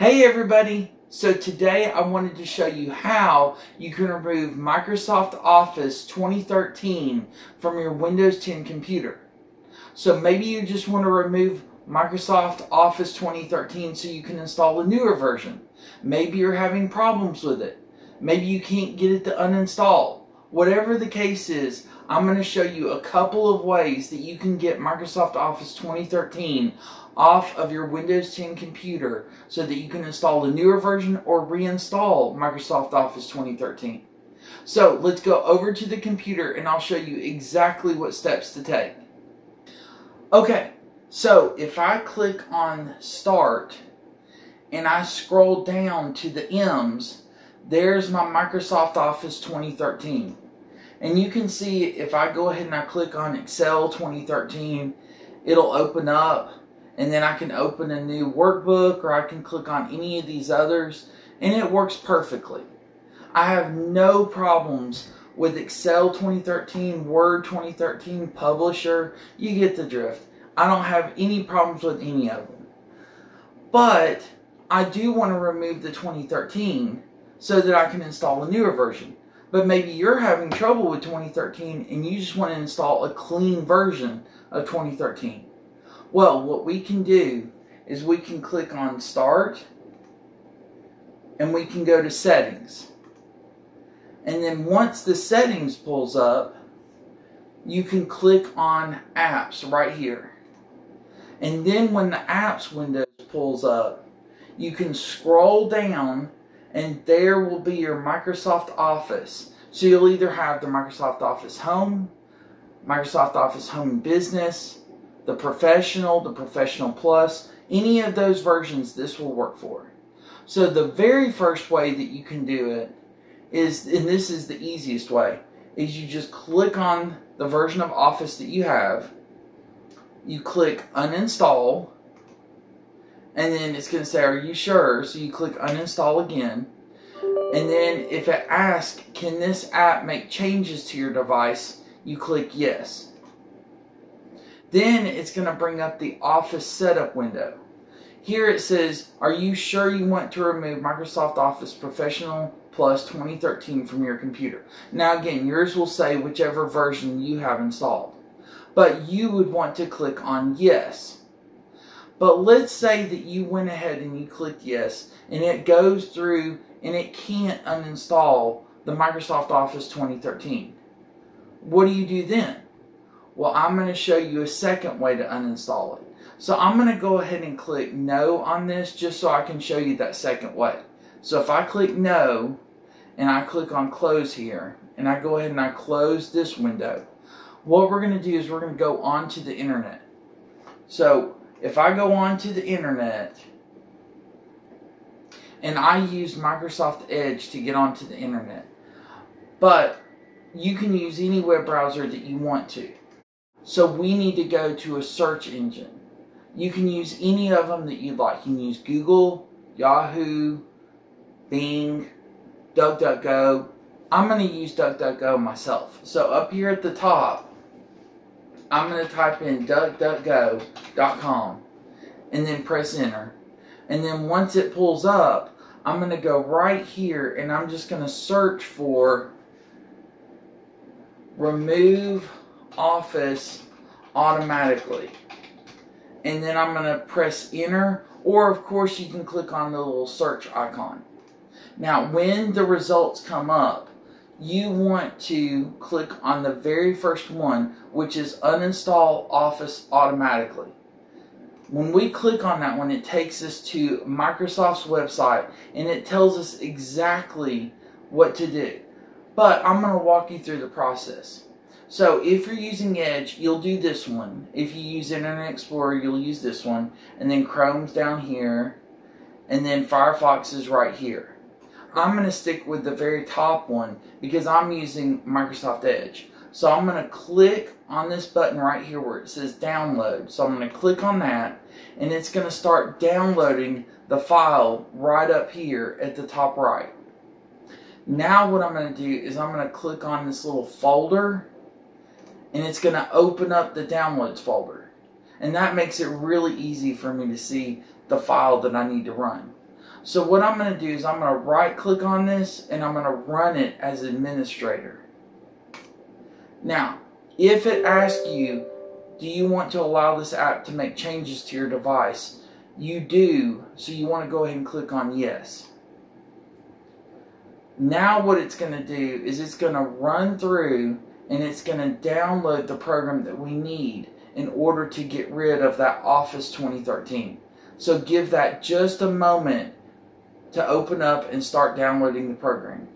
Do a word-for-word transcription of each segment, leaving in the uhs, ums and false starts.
Hey everybody! So today I wanted to show you how you can remove Microsoft Office twenty thirteen from your Windows ten computer. So maybe you just want to remove Microsoft Office twenty thirteen so you can install a newer version. Maybe you're having problems with it. Maybe you can't get it to uninstall. Whatever the case is, I'm going to show you a couple of ways that you can get Microsoft Office twenty thirteen off of your Windows ten computer so that you can install the newer version or reinstall Microsoft Office twenty thirteen. So let's go over to the computer and I'll show you exactly what steps to take. Okay, so if I click on Start and I scroll down to the M's, there's my Microsoft Office twenty thirteen. And you can see if I go ahead and I click on Excel twenty thirteen, it'll open up. And then I can open a new workbook, or I can click on any of these others, and it works perfectly. I have no problems with Excel twenty thirteen, Word twenty thirteen, Publisher. You get the drift. I don't have any problems with any of them. But I do want to remove the twenty thirteen so that I can install a newer version. But maybe you're having trouble with twenty thirteen and you just want to install a clean version of twenty thirteen. Well, what we can do is we can click on Start and we can go to Settings. And then once the settings pulls up, you can click on Apps right here. And then when the Apps window pulls up, you can scroll down and there will be your Microsoft Office. So you'll either have the Microsoft Office Home, Microsoft Office Home Business, the Professional, the Professional Plus, any of those versions this will work for. So the very first way that you can do it is, and this is the easiest way, is you just click on the version of Office that you have, you click Uninstall, and then it's going to say, are you sure? So you click Uninstall again, and then if it asks, can this app make changes to your device, you click Yes. Then it's going to bring up the Office Setup window. Here it says, are you sure you want to remove Microsoft Office Professional Plus twenty thirteen from your computer? Now again, yours will say whichever version you have installed. But you would want to click on Yes. But let's say that you went ahead and you clicked Yes, and it goes through and it can't uninstall the Microsoft Office twenty thirteen. What do you do then? Well, I'm going to show you a second way to uninstall it. So I'm going to go ahead and click No on this just so I can show you that second way. So if I click No and I click on Close here and I go ahead and I close this window, what we're going to do is we're going to go on to the internet. So if I go on to the internet and I use Microsoft Edge to get onto the internet, but you can use any web browser that you want to. So we need to go to a search engine. You can use any of them that you'd like. You can use Google, Yahoo, Bing, DuckDuckGo. I'm going to use DuckDuckGo myself. So up here at the top, I'm going to type in DuckDuckGo dot com and then press Enter. And then once it pulls up, I'm going to go right here and I'm just going to search for Remove Office Automatically, and then I'm going to press Enter, or of course you can click on the little search icon. Now when the results come up, you want to click on the very first one, which is Uninstall Office Automatically. When we click on that one, it takes us to Microsoft's website and it tells us exactly what to do, but I'm going to walk you through the process. So if you're using Edge, you'll do this one. If you use Internet Explorer, you'll use this one. And then Chrome's down here. And then Firefox is right here. I'm going to stick with the very top one because I'm using Microsoft Edge. So I'm going to click on this button right here where it says Download. So I'm going to click on that. And it's going to start downloading the file right up here at the top right. Now what I'm going to do is I'm going to click on this little folder. And it's going to open up the downloads folder. And that makes it really easy for me to see the file that I need to run. So what I'm going to do is I'm going to right click on this and I'm going to run it as administrator. Now, if it asks you, do you want to allow this app to make changes to your device? You do, so you want to go ahead and click on yes. Now what it's going to do is it's going to run through and it's going to download the program that we need in order to get rid of that Office twenty thirteen. So give that just a moment to open up and start downloading the program.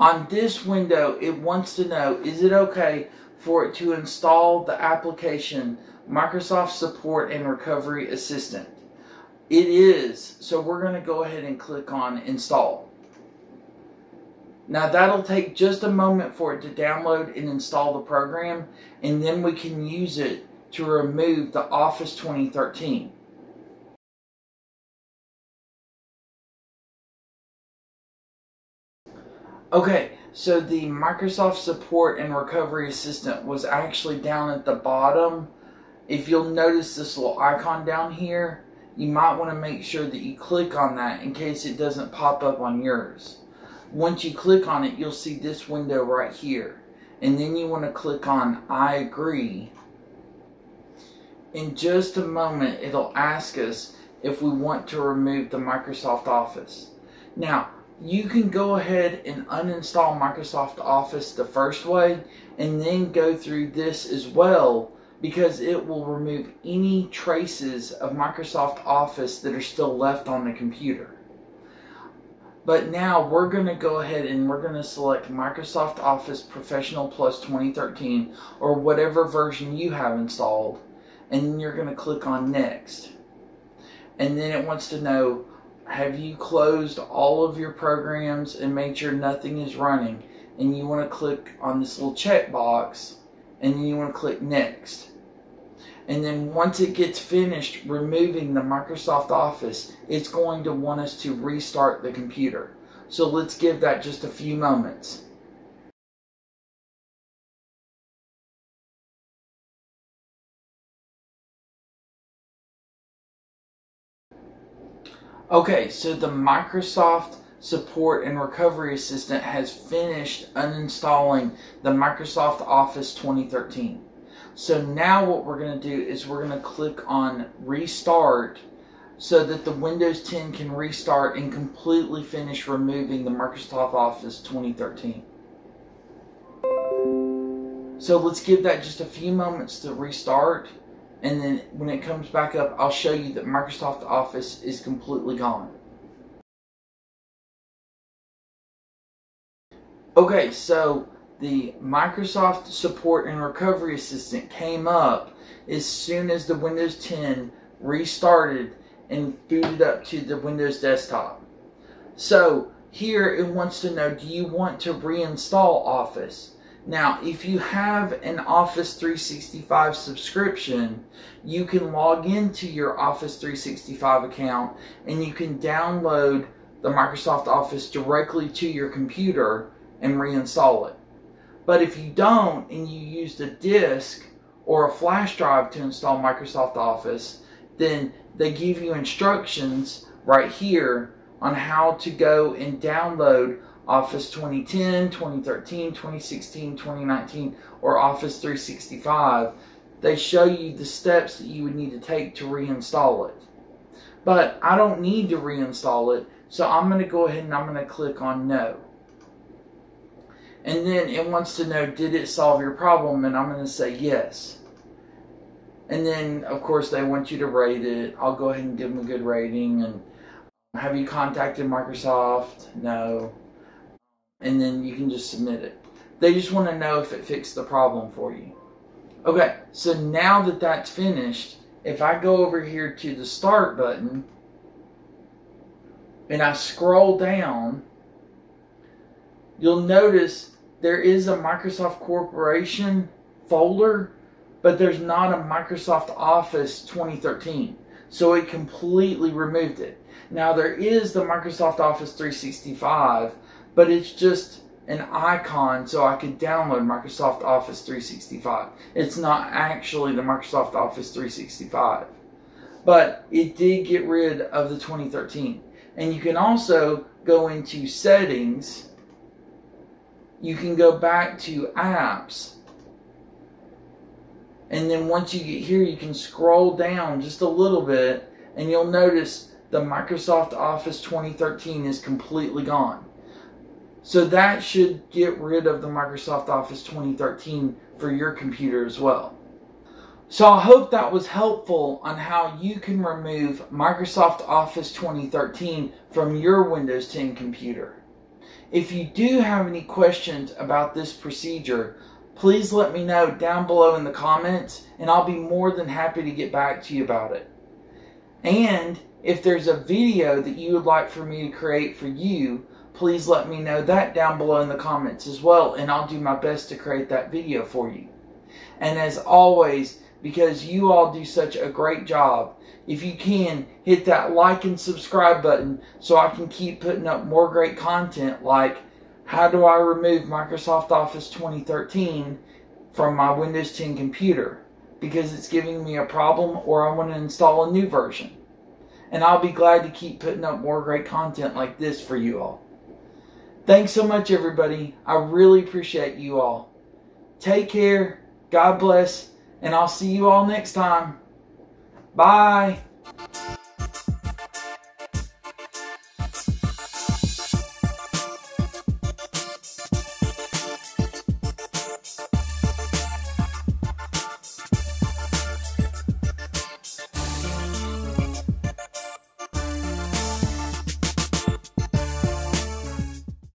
On this window, it wants to know, is it okay for it to install the application Microsoft Support and Recovery Assistant? It is, so we're going to go ahead and click on install. Now that'll take just a moment for it to download and install the program, and then we can use it to remove the Office twenty thirteen. Okay, so the Microsoft Support and Recovery Assistant was actually down at the bottom. If you'll notice this little icon down here, you might want to make sure that you click on that in case it doesn't pop up on yours. Once you click on it, you'll see this window right here. And then you want to click on I agree. In just a moment, it'll ask us if we want to remove the Microsoft Office. Now, you can go ahead and uninstall Microsoft Office the first way and then go through this as well, because it will remove any traces of Microsoft Office that are still left on the computer. But now we're going to go ahead and we're going to select Microsoft Office Professional Plus twenty thirteen or whatever version you have installed, and then you're going to click on next. And then it wants to know, have you closed all of your programs and made sure nothing is running? And you want to click on this little checkbox and then you want to click next. And then once it gets finished removing the Microsoft Office, it's going to want us to restart the computer. So let's give that just a few moments. Okay, so the Microsoft Support and Recovery Assistant has finished uninstalling the Microsoft Office twenty thirteen. So now what we're going to do is we're going to click on restart so that the Windows ten can restart and completely finish removing the Microsoft Office twenty thirteen. So let's give that just a few moments to restart, and then when it comes back up, I'll show you that Microsoft Office is completely gone. Okay, so the Microsoft Support and Recovery Assistant came up as soon as the Windows ten restarted and booted up to the Windows desktop. So here it wants to know, do you want to reinstall Office? Now, if you have an Office three sixty-five subscription, you can log into your Office three sixty-five account and you can download the Microsoft Office directly to your computer and reinstall it. But if you don't and you use a disk or a flash drive to install Microsoft Office, then they give you instructions right here on how to go and download Office twenty ten, twenty thirteen, twenty sixteen, twenty nineteen, or Office three sixty-five. They show you the steps that you would need to take to reinstall it. But I don't need to reinstall it, so I'm going to go ahead and I'm going to click on no. And then it wants to know, did it solve your problem? And I'm going to say yes. And then, of course, they want you to rate it. I'll go ahead and give them a good rating. And have you contacted Microsoft? No. And then you can just submit it. They just want to know if it fixed the problem for you. Okay, so now that that's finished, if I go over here to the Start button and I scroll down, you'll notice there is a Microsoft Corporation folder, but there's not a Microsoft Office twenty thirteen. So it completely removed it. Now there is the Microsoft Office three sixty-five, but it's just an icon so I could download Microsoft Office three sixty-five. It's not actually the Microsoft Office three sixty-five, but it did get rid of the twenty thirteen. And you can also go into settings. You can go back to apps. And then once you get here, you can scroll down just a little bit and you'll notice the Microsoft Office twenty thirteen is completely gone. So that should get rid of the Microsoft Office twenty thirteen for your computer as well. So I hope that was helpful on how you can remove Microsoft Office twenty thirteen from your Windows ten computer. If you do have any questions about this procedure, please let me know down below in the comments and I'll be more than happy to get back to you about it. And if there's a video that you would like for me to create for you, please let me know that down below in the comments as well, and I'll do my best to create that video for you. And as always, because you all do such a great job, if you can, hit that like and subscribe button so I can keep putting up more great content like how do I remove Microsoft Office twenty thirteen from my Windows ten computer because it's giving me a problem, or I want to install a new version. And I'll be glad to keep putting up more great content like this for you all. Thanks so much, everybody. I really appreciate you all. Take care. God bless. And I'll see you all next time. Bye.